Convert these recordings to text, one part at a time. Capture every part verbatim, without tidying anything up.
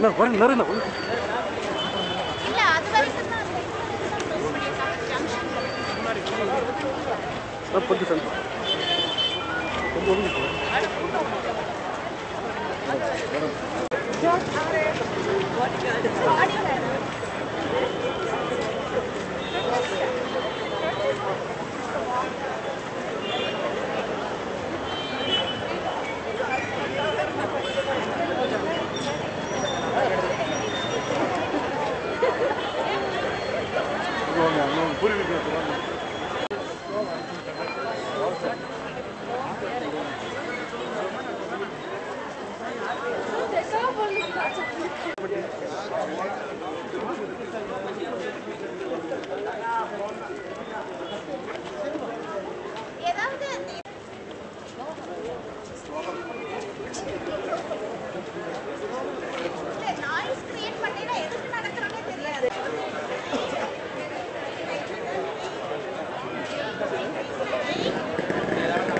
No, what is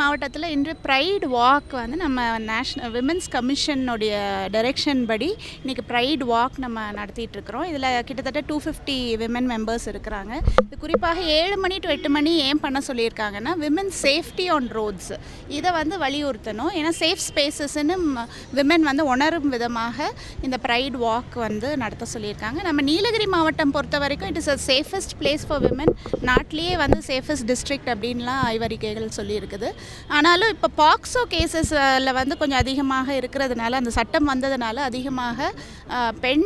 மாவட்டத்தில் இன்று bright walk வந்து நம்ம நேஷனல் விமென்ஸ் கமிஷனோட டைரக்ஷன் படி இன்னைக்கு பிரைட் வாக் நம்ம நடத்திட்டு இருக்கோம். இதில் கிட்டத்தட்ட two fifty விமன் மெம்பர்ஸ் இருக்கிறாங்க. இது குறிப்பாக ஏழு மணி டு எட்டு மணி ஏன் பண்ண சொல்லியிருக்காங்கன்னா விமன் சேஃப்டி ஆன் ரோட்ஸ் இதை வந்து வலியுறுத்தணும். ஏன்னா சேஃப் ஸ்பேசஸ்ன்னு விமன் வந்து உணரும் விதமாக இந்த பிரைட் வாக் வந்து நடத்த சொல்லியிருக்காங்க. நம்ம நீலகிரி மாவட்டம் பொறுத்த வரைக்கும் it is a safest place for women. நாட்டிலேயே வந்து சேஃபஸ்ட் டிஸ்ட்ரிக்ட் அப்படின்லாம் ஆய்வறிக்கைகள் சொல்லியிருக்குது. ஆனாலும் இப்போ பாக்ஸோ கேசஸில் வந்து கொஞ்சம் அதிகமாக இருக்கிறதுனால அந்த சட்டம் வந்ததுனால அதிகமாக பெண்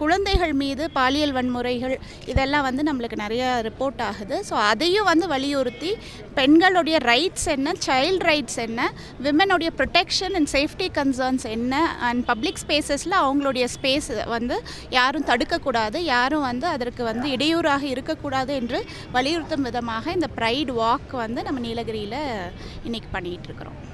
குழந்தைகள் மீது பாலியல் வன்முறைகள் இதெல்லாம் வந்து நம்மளுக்கு நிறைய ரிப்போர்ட் ஆகுது. ஸோ அதையும் வந்து வலியுறுத்தி பெண்களுடைய ரைட்ஸ் என்ன, சைல்ட் ரைட்ஸ் என்ன, விமனுடைய ப்ரொடெக்ஷன் அண்ட் சேஃப்டி கன்சர்ன்ஸ் என்ன, அண்ட் பப்ளிக் ஸ்பேசஸில் அவங்களுடைய ஸ்பேஸ் வந்து யாரும் தடுக்கக்கூடாது, யாரும் வந்து அதற்கு வந்து இடையூறாக இருக்கக்கூடாது என்று வலியுறுத்தும் விதமாக இந்த ப்ரைட் வாக் வந்து நம்ம நீலகிரியில் இன்னைக்கு பண்ணிட்டு இருக்கிறோம்.